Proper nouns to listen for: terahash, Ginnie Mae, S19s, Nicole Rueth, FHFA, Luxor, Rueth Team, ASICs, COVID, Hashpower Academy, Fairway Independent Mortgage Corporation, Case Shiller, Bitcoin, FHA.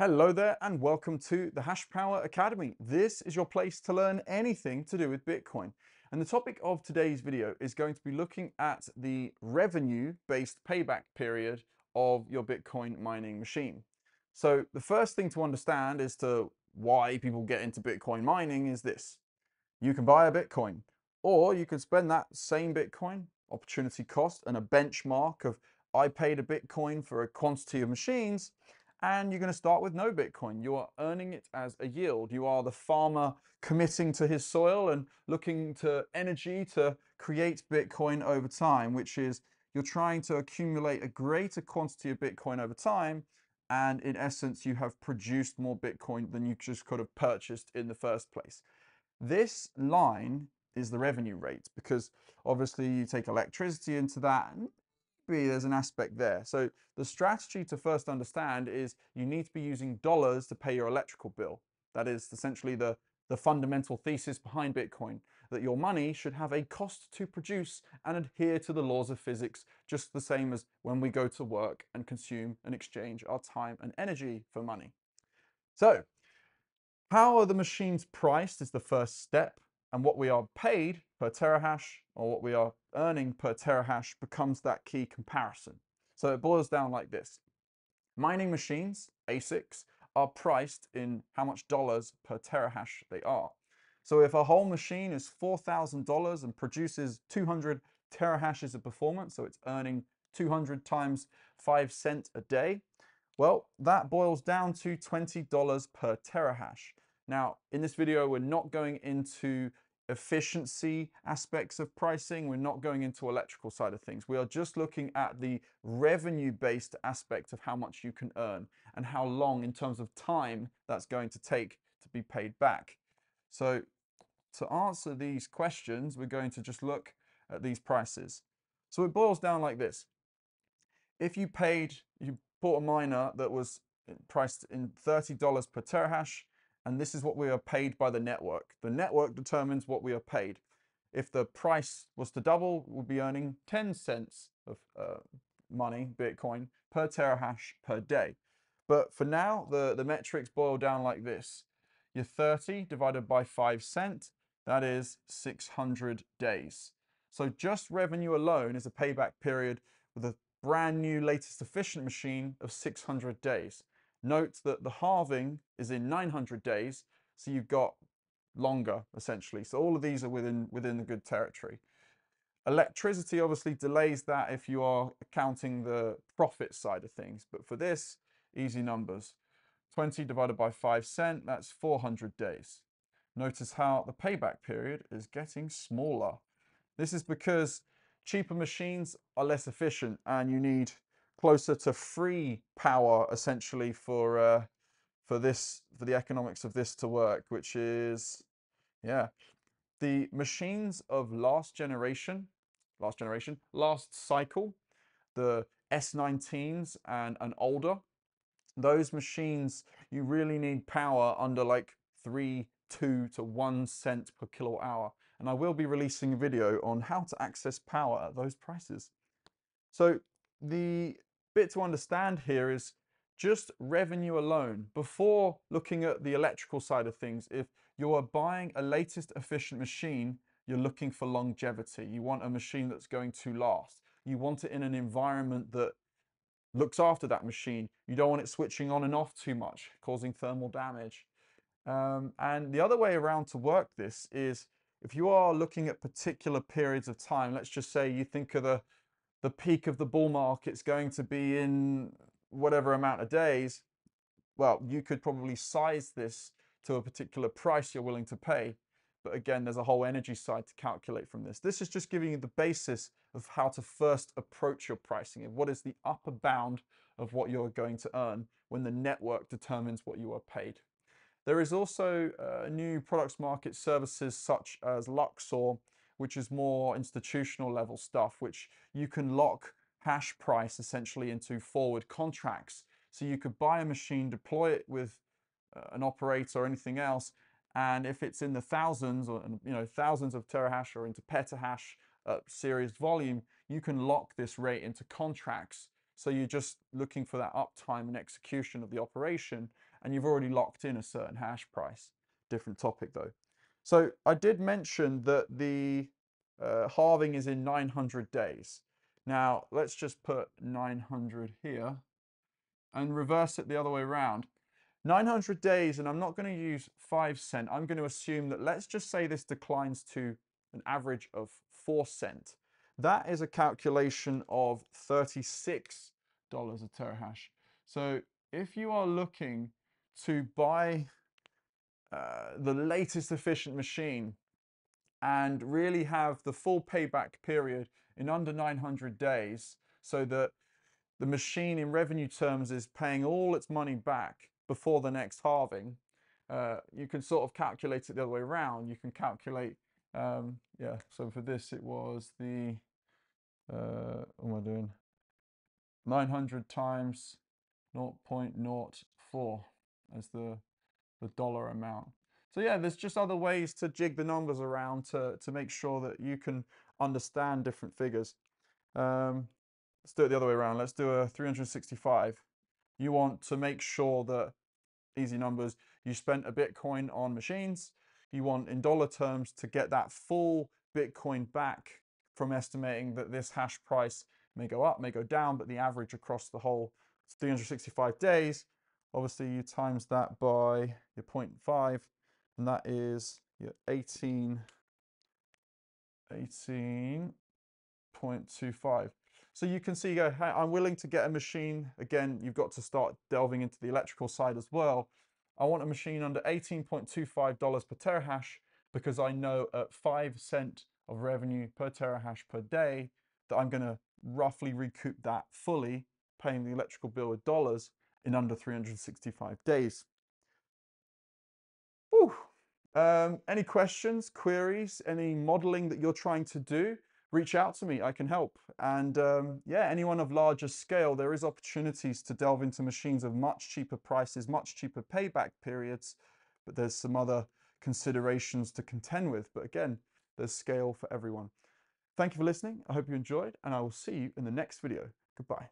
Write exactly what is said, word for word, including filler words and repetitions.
Hello there and welcome to the Hashpower Academy. This is your place to learn anything to do with Bitcoin. And the topic of today's video is going to be looking at the revenue-based payback period of your Bitcoin mining machine. So the first thing to understand as to why people get into Bitcoin mining is this. You can buy a Bitcoin, or you can spend that same Bitcoin, opportunity cost, and a benchmark of I paid a Bitcoin for a quantity of machines, and you're going to start with no Bitcoin. You are earning it as a yield. You are the farmer committing to his soil and looking to energy to create Bitcoin over time, which is you're trying to accumulate a greater quantity of Bitcoin over time. And in essence, you have produced more Bitcoin than you just could have purchased in the first place. This line is the revenue rate, because obviously you take electricity into that, and there's an aspect there. So the strategy to first understand is you need to be using dollars to pay your electrical bill. That is essentially the, the fundamental thesis behind Bitcoin, that your money should have a cost to produce and adhere to the laws of physics, just the same as when we go to work and consume and exchange our time and energy for money. So how are the machines priced is the first step, and what we are paid per terahash, or what we are earning per terahash, becomes that key comparison. So it boils down like this. Mining machines, A S I Cs, are priced in how much dollars per terahash they are. So if a whole machine is four thousand dollars and produces two hundred terahashes of performance, so it's earning two hundred times five cents a day, well, that boils down to twenty dollars per terahash. Now, in this video, we're not going into efficiency aspects of pricing. We're not going into electrical side of things. We are just looking at the revenue-based aspect of how much you can earn and how long in terms of time that's going to take to be paid back. So to answer these questions, we're going to just look at these prices. So it boils down like this. If you paid, you bought a miner that was priced in thirty dollars per terahash, and this is what we are paid by the network. The network determines what we are paid. If the price was to double, we'll be earning ten cents of uh, money, Bitcoin, per terahash per day. But for now, the, the metrics boil down like this. Your thirty divided by five cents, that is six hundred days. So just revenue alone is a payback period with a brand new latest efficient machine of six hundred days. Note that the halving is in nine hundred days, so you've got longer, essentially. So all of these are within, within the good territory. Electricity obviously delays that if you are counting the profit side of things. But for this, easy numbers. twenty divided by five cents, that's four hundred days. Notice how the payback period is getting smaller. This is because cheaper machines are less efficient, and you need closer to free power, essentially, for uh, for this for the economics of this to work, which is, yeah, the machines of last generation, last generation, last cycle, the S nineteens and and older. Those machines, you really need power under like three, two to one cent per kilowatt hour. And I will be releasing a video on how to access power at those prices. So the bit to understand here is just revenue alone, before looking at the electrical side of things. If you are buying a latest efficient machine, you're looking for longevity. You want a machine that's going to last. You want it in an environment that looks after that machine. You don't want it switching on and off too much, causing thermal damage. Um, and the other way around to work this is, if you are looking at particular periods of time, let's just say you think of the the peak of the bull market's going to be in whatever amount of days, well, you could probably size this to a particular price you're willing to pay. But again, there's a whole energy side to calculate from this. This is just giving you the basis of how to first approach your pricing and what is the upper bound of what you're going to earn when the network determines what you are paid. There is also uh, new products market services such as Luxor, which is more institutional level stuff, which you can lock hash price essentially into forward contracts. So you could buy a machine, deploy it with uh, an operator or anything else, and if it's in the thousands, or you know, thousands of terahash or into petahash uh, series volume, you can lock this rate into contracts. So you're just looking for that uptime and execution of the operation, and you've already locked in a certain hash price. Different topic though. So I did mention that the uh, halving is in nine hundred days. Now let's just put nine hundred here and reverse it the other way around. nine hundred days, and I'm not going to use five cent. I'm going to assume that, let's just say this declines to an average of four cent. That is a calculation of thirty-six dollars a terahash. So if you are looking to buy uh, the latest efficient machine and really have the full payback period in under nine hundred days, so that the machine in revenue terms is paying all its money back before the next halving, uh, you can sort of calculate it the other way around. You can calculate, um, yeah, so for this it was the, uh, what am I doing? nine hundred times zero point zero four as the, the dollar amount. So yeah, there's just other ways to jig the numbers around to, to make sure that you can understand different figures. Um, let's do it the other way around. Let's do a three hundred sixty-five. You want to make sure that, easy numbers, you spent a Bitcoin on machines. You want in dollar terms to get that full Bitcoin back from estimating that this hash price may go up, may go down, but the average across the whole three hundred sixty-five days, obviously you times that by your zero point five, and that is your eighteen, eighteen point two five. So you can see, go, hey, I'm willing to get a machine. Again, you've got to start delving into the electrical side as well. I want a machine under eighteen point two five dollars per terahash, because I know at five cent of revenue per terahash per day that I'm going to roughly recoup that fully, paying the electrical bill with dollars in under three hundred sixty-five days. Ooh. Um, any questions, queries, any modeling that you're trying to do? Reach out to me, I can help. And um, yeah, anyone of larger scale, there is opportunities to delve into machines of much cheaper prices, much cheaper payback periods, but there's some other considerations to contend with. But again, there's scale for everyone. Thank you for listening. I hope you enjoyed, and I will see you in the next video. Goodbye.